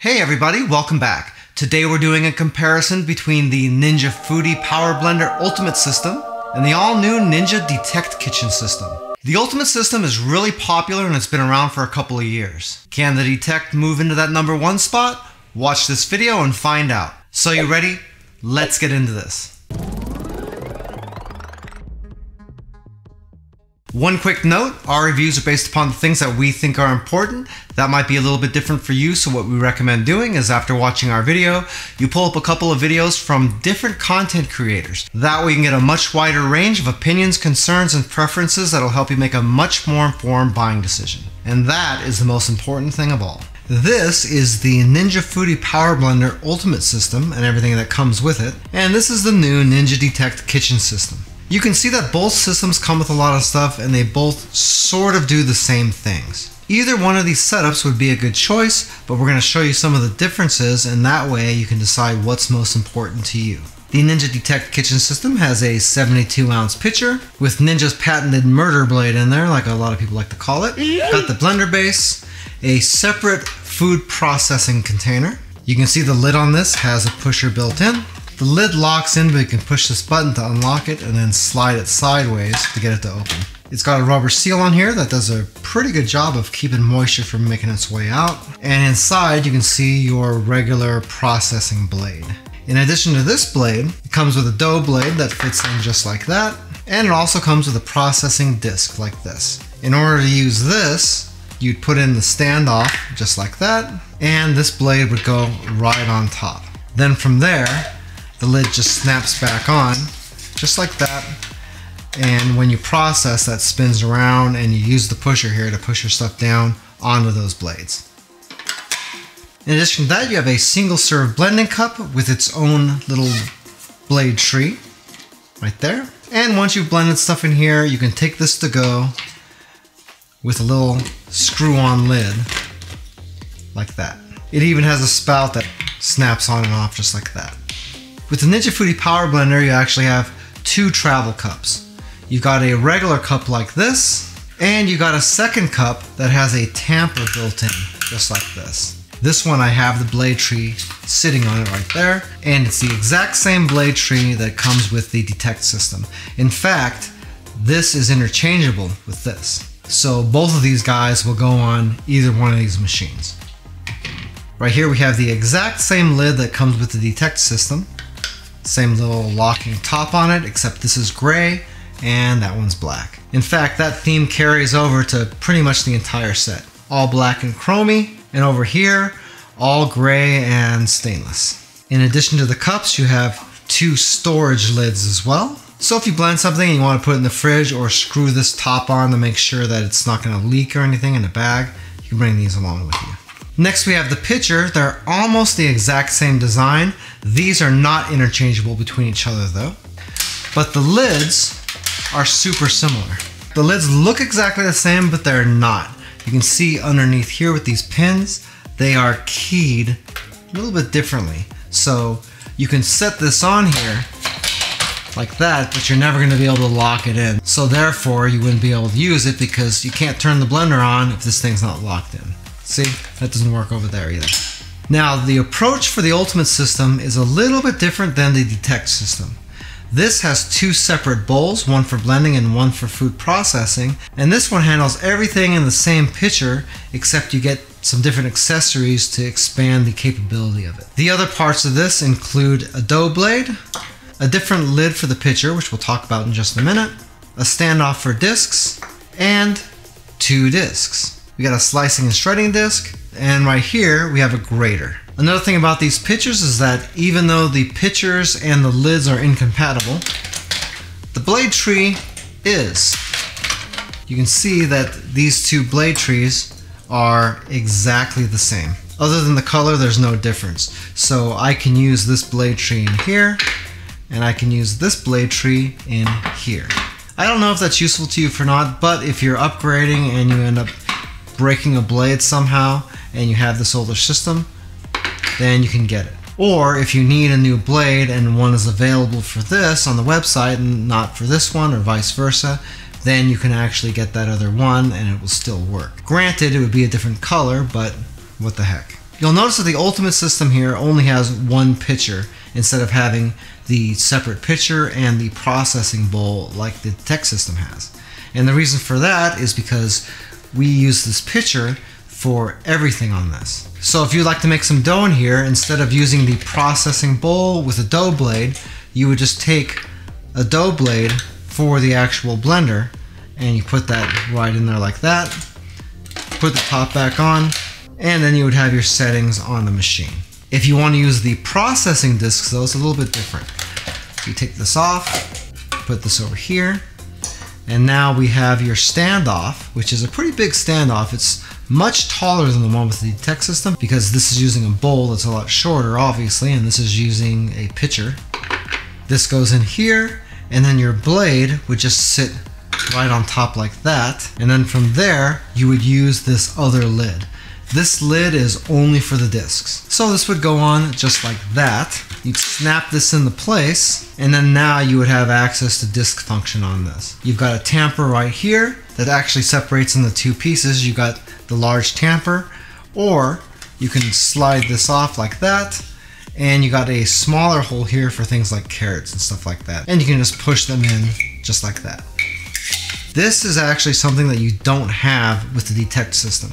Hey everybody, welcome back. Today we're doing a comparison between the Ninja Foodi Power Blender Ultimate System and the all-new Ninja Detect Kitchen System. The Ultimate System is really popular and it's been around for a couple of years. Can the Detect move into that #1 spot? Watch this video and find out. So you ready? Let's get into this. One quick note, our reviews are based upon the things that we think are important. That might be a little bit different for you, so what we recommend doing is after watching our video, you pull up a couple of videos from different content creators. That way you can get a much wider range of opinions, concerns, and preferences that'll help you make a much more informed buying decision. And that is the most important thing of all. This is the Ninja Foodi Power Blender Ultimate System and everything that comes with it. And this is the new Ninja Detect Kitchen System. You can see that both systems come with a lot of stuff and they both sort of do the same things. Either one of these setups would be a good choice, but we're going to show you some of the differences and that way you can decide what's most important to you. The Ninja Detect Kitchen System has a 72-ounce pitcher with Ninja's patented murder blade in there, like a lot of people like to call it. Got the blender base, a separate food processing container. You can see the lid on this has a pusher built in. The lid locks in, but you can push this button to unlock it and then slide it sideways to get it to open. It's got a rubber seal on here that does a pretty good job of keeping moisture from making its way out. And inside you can see your regular processing blade. In addition to this blade, it comes with a dough blade that fits in just like that. And it also comes with a processing disc like this. In order to use this, you'd put in the standoff just like that. And this blade would go right on top. Then from there, the lid just snaps back on, just like that. And when you process, that spins around and you use the pusher here to push your stuff down onto those blades. In addition to that, you have a single serve blending cup with its own little blade tree right there. And once you've blended stuff in here, you can take this to go with a little screw-on lid like that. It even has a spout that snaps on and off just like that. With the Ninja Foodi Power Blender, you actually have two travel cups. You've got a regular cup like this, and you got a second cup that has a tamper built in, just like this. This one, I have the blade tree sitting on it right there, and it's the exact same blade tree that comes with the Detect system. In fact, this is interchangeable with this. So both of these guys will go on either one of these machines. Right here, we have the exact same lid that comes with the Detect system. Same little locking top on it, except this is gray and that one's black. In fact, that theme carries over to pretty much the entire set. All black and chromey, and over here, all gray and stainless. In addition to the cups, you have two storage lids as well. So if you blend something and you want to put it in the fridge or screw this top on to make sure that it's not going to leak or anything in the bag, you can bring these along with you. Next we have the pitcher. They're almost the exact same design. These are not interchangeable between each other though. But the lids are super similar. The lids look exactly the same, but they're not. You can see underneath here with these pins, they are keyed a little bit differently. So you can set this on here like that, but you're never going to be able to lock it in. So therefore you wouldn't be able to use it because you can't turn the blender on if this thing's not locked in. See, that doesn't work over there either. Now, the approach for the Ultimate System is a little bit different than the Detect system. This has two separate bowls, one for blending and one for food processing, and this one handles everything in the same pitcher, except you get some different accessories to expand the capability of it. The other parts of this include a dough blade, a different lid for the pitcher, which we'll talk about in just a minute, a standoff for discs, and two discs. We got a slicing and shredding disc, and right here we have a grater. Another thing about these pitchers is that even though the pitchers and the lids are incompatible, the blade tree is. You can see that these two blade trees are exactly the same. Other than the color, there's no difference. So I can use this blade tree in here, and I can use this blade tree in here. I don't know if that's useful to you or not, but if you're upgrading and you end up breaking a blade somehow and you have this older system, then you can get it. Or if you need a new blade and one is available for this on the website and not for this one or vice versa, then you can actually get that other one and it will still work. Granted, it would be a different color, but what the heck. You'll notice that the Ultimate System here only has one pitcher instead of having the separate pitcher and the processing bowl like the Detect System has. And the reason for that is because we use this pitcher for everything on this. So if you'd like to make some dough in here, instead of using the processing bowl with a dough blade, you would just take a dough blade for the actual blender and you put that right in there like that, put the top back on, and then you would have your settings on the machine. If you want to use the processing discs though, it's a little bit different. You take this off, put this over here, and now we have your standoff, which is a pretty big standoff. It's much taller than the one with the Detect System because this is using a bowl that's a lot shorter, obviously, and this is using a pitcher. This goes in here, and then your blade would just sit right on top like that. And then from there, you would use this other lid. This lid is only for the discs. So this would go on just like that. You'd snap this into place, and then now you would have access to disc function on this. You've got a tamper right here that actually separates into two pieces. You've got the large tamper, or you can slide this off like that, and you got a smaller hole here for things like carrots and stuff like that. And you can just push them in just like that. This is actually something that you don't have with the Detect System.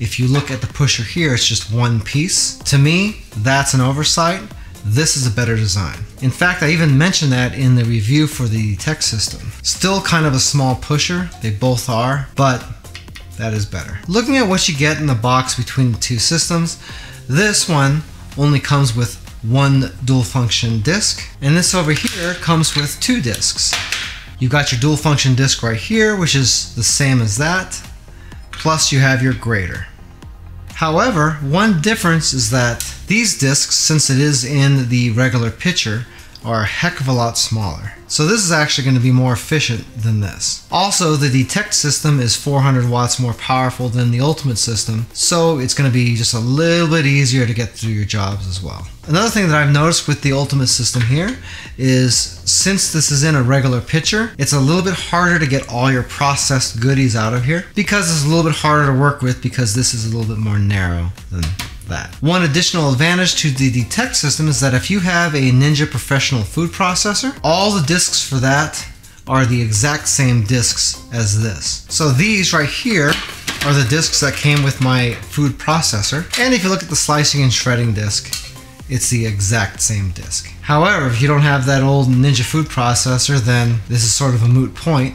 If you look at the pusher here, it's just one piece. To me, that's an oversight. This is a better design. In fact, I even mentioned that in the review for the Detect System. Still kind of a small pusher, they both are, but that is better. Looking at what you get in the box between the two systems, this one only comes with one dual function disc, and this over here comes with two discs. You've got your dual function disc right here, which is the same as that, plus you have your grater. However, one difference is that these discs, since it is in the regular pitcher, are a heck of a lot smaller. So this is actually going to be more efficient than this. Also, the Detect System is 400 watts more powerful than the Ultimate System, so it's going to be just a little bit easier to get through your jobs as well. Another thing that I've noticed with the Ultimate System here is since this is in a regular pitcher, it's a little bit harder to get all your processed goodies out of here because it's a little bit harder to work with because this is a little bit more narrow than that. One additional advantage to the Detect System is that if you have a Ninja Professional food processor, all the discs for that are the exact same discs as this. So these right here are the discs that came with my food processor. And if you look at the slicing and shredding disc, it's the exact same disc. However, if you don't have that old Ninja food processor, then this is sort of a moot point.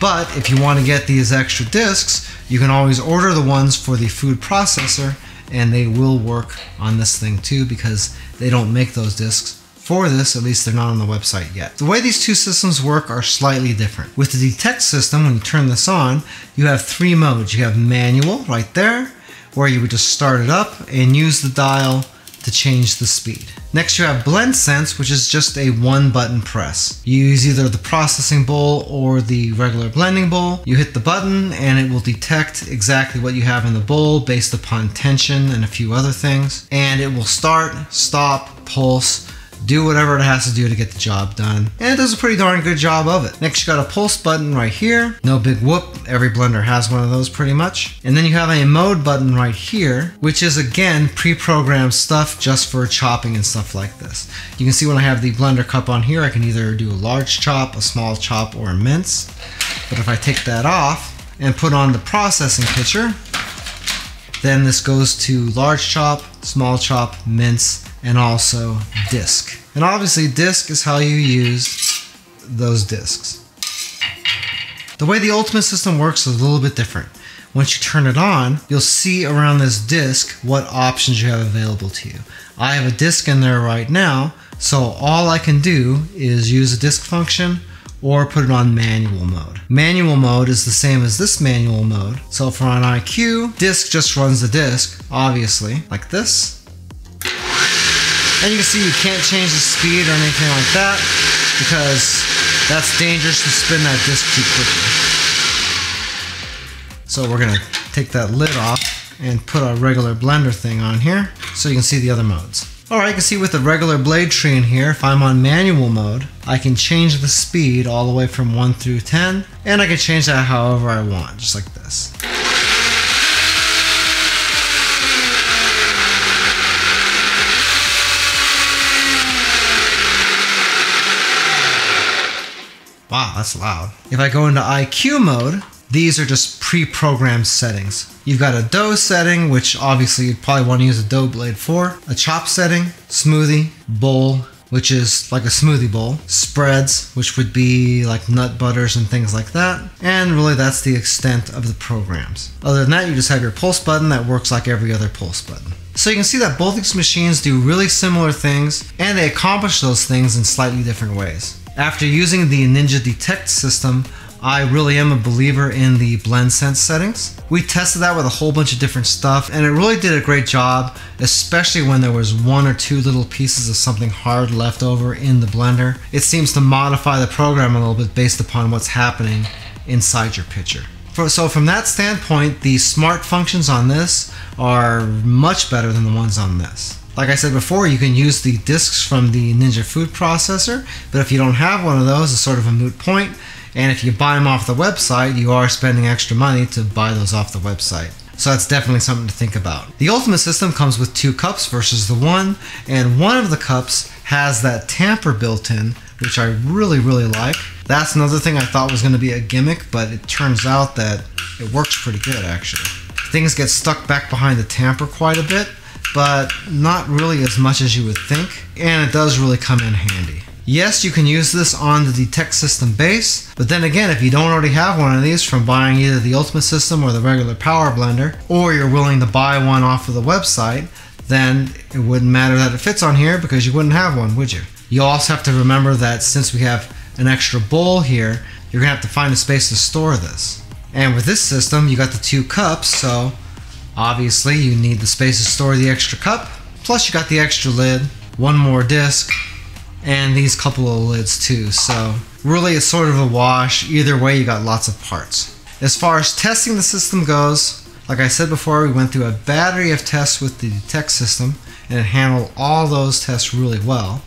But if you want to get these extra discs, you can always order the ones for the food processor, and they will work on this thing too because they don't make those discs for this, at least they're not on the website yet. The way these two systems work are slightly different. With the Detect System, when you turn this on, you have three modes. You have manual right there, where you would just start it up and use the dial to change the speed. Next you have Blend Sense, which is just a one button press. You use either the processing bowl or the regular blending bowl. You hit the button and it will detect exactly what you have in the bowl based upon tension and a few other things. And it will start, stop, pulse, do whatever it has to do to get the job done. And it does a pretty darn good job of it. Next you got a pulse button right here. No big whoop, every blender has one of those pretty much. And then you have a mode button right here, which is again pre-programmed stuff just for chopping and stuff like this. You can see when I have the blender cup on here, I can either do a large chop, a small chop, or a mince. But if I take that off and put on the processing pitcher, then this goes to large chop, small chop, mince, and also disc. And obviously disc is how you use those discs. The way the Ultimate System works is a little bit different. Once you turn it on, you'll see around this disc what options you have available to you. I have a disc in there right now, so all I can do is use a disc function or put it on manual mode. Manual mode is the same as this manual mode. So if we're on IQ, disc just runs the disc, obviously, like this. And you can see you can't change the speed or anything like that because that's dangerous to spin that disc too quickly. So we're gonna take that lid off and put our regular blender thing on here so you can see the other modes. All right, you can see with the regular blade tree in here, if I'm on manual mode, I can change the speed all the way from 1 through 10, and I can change that however I want, just like this. that's loud. If I go into IQ mode, these are just pre-programmed settings. You've got a dough setting, which obviously you'd probably want to use a dough blade for, a chop setting, smoothie, bowl, which is like a smoothie bowl, spreads, which would be like nut butters and things like that. And really that's the extent of the programs. Other than that, you just have your pulse button that works like every other pulse button. So you can see that both these machines do really similar things, and they accomplish those things in slightly different ways. After using the Ninja Detect system, I really am a believer in the Blend Sense settings. We tested that with a whole bunch of different stuff, and it really did a great job, especially when there was one or two little pieces of something hard left over in the blender. It seems to modify the program a little bit based upon what's happening inside your pitcher. So from that standpoint, the smart functions on this are much better than the ones on this. Like I said before, you can use the discs from the Ninja Food Processor, but if you don't have one of those, it's sort of a moot point. And if you buy them off the website, you are spending extra money to buy those off the website. So that's definitely something to think about. The Ultimate System comes with 2 cups versus the 1, and one of the cups has that tamper built in, which I really, really like. That's another thing I thought was going to be a gimmick, but it turns out that it works pretty good, actually. Things get stuck back behind the tamper quite a bit, but not really as much as you would think, and it does really come in handy. Yes, you can use this on the Detect system base, but then again, if you don't already have one of these from buying either the Ultimate system or the regular Power Blender, or you're willing to buy one off of the website, then it wouldn't matter that it fits on here because you wouldn't have one, would you? You also have to remember that since we have an extra bowl here, you're gonna have to find a space to store this. And with this system, you got the 2 cups, so obviously you need the space to store the extra cup, plus you got the extra lid, one more disc, and these couple of lids too, so really it's sort of a wash. Either way, you got lots of parts. As far as testing the system goes, like I said before, we went through a battery of tests with the Detect system, and it handled all those tests really well.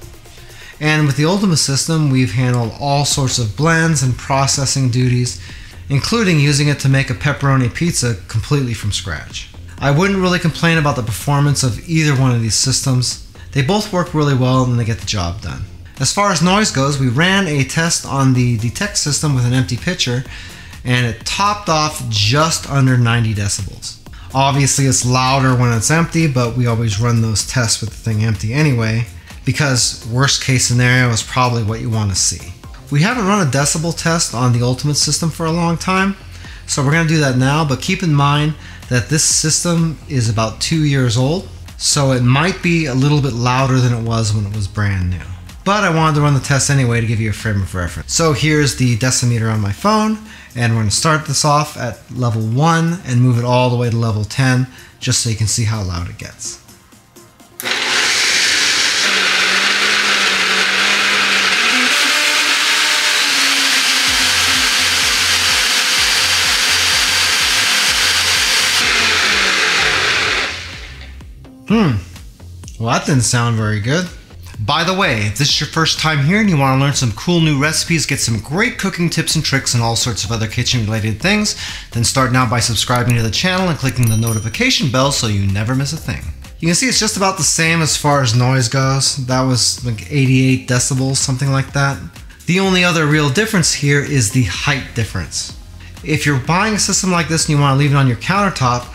And with the Ultimate system, we've handled all sorts of blends and processing duties, including using it to make a pepperoni pizza completely from scratch. I wouldn't really complain about the performance of either one of these systems. They both work really well and they get the job done. As far as noise goes, we ran a test on the Detect system with an empty pitcher, and it topped off just under 90 decibels. Obviously it's louder when it's empty, but we always run those tests with the thing empty anyway, because worst case scenario is probably what you want to see. We haven't run a decibel test on the Ultimate system for a long time, so we're going to do that now, but keep in mind that this system is about 2 years old. So it might be a little bit louder than it was when it was brand new. But I wanted to run the test anyway to give you a frame of reference. So here's the decimeter on my phone, and we're going to start this off at level 1 and move it all the way to level 10, just so you can see how loud it gets. Well, that didn't sound very good. By the way, if this is your first time here and you want to learn some cool new recipes, get some great cooking tips and tricks and all sorts of other kitchen related things, then start now by subscribing to the channel and clicking the notification bell so you never miss a thing. You can see it's just about the same as far as noise goes. That was like 88 decibels, something like that. The only other real difference here is the height difference. If you're buying a system like this and you want to leave it on your countertop,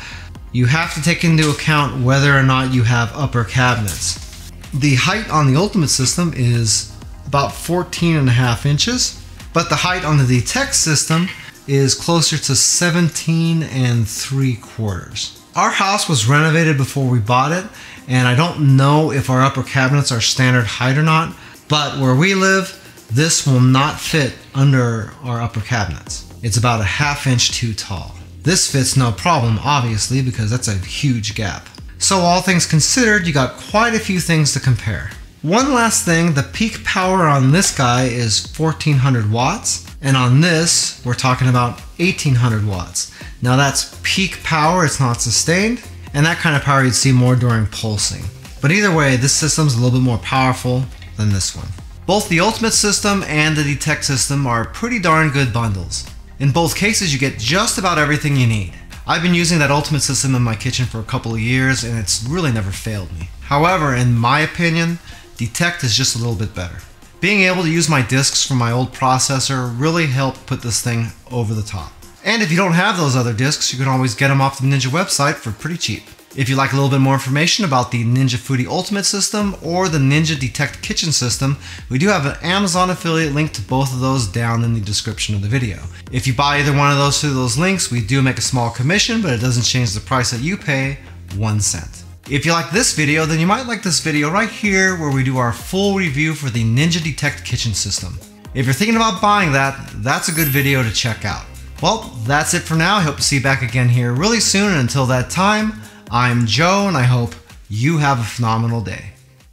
you have to take into account whether or not you have upper cabinets. The height on the Ultimate system is about 14.5 inches, but the height on the Detect system is closer to 17 3/4. Our house was renovated before we bought it, and I don't know if our upper cabinets are standard height or not, but where we live, this will not fit under our upper cabinets. It's about a 1/2 inch too tall. This fits no problem, obviously, because that's a huge gap. So all things considered, you got quite a few things to compare. One last thing, the peak power on this guy is 1400 watts, and on this, we're talking about 1800 watts. Now that's peak power, it's not sustained, and that kind of power you'd see more during pulsing. But either way, this system's a little bit more powerful than this one. Both the Ultimate system and the Detect system are pretty darn good bundles. In both cases, you get just about everything you need. I've been using that Ultimate system in my kitchen for a couple of years, and it's really never failed me. However, in my opinion, Detect is just a little bit better. Being able to use my discs from my old processor really helped put this thing over the top. And if you don't have those other discs, you can always get them off the Ninja website for pretty cheap. If you'd like a little bit more information about the Ninja Foodi Ultimate System or the Ninja Detect Kitchen System, we do have an Amazon affiliate link to both of those down in the description of the video. If you buy either one of those through those links, we do make a small commission, but it doesn't change the price that you pay, 1 cent. If you like this video, then you might like this video right here where we do our full review for the Ninja Detect Kitchen System. If you're thinking about buying that, that's a good video to check out. Well, that's it for now. I hope to see you back again here really soon, and until that time, I'm Joe, and I hope you have a phenomenal day.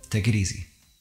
Take it easy.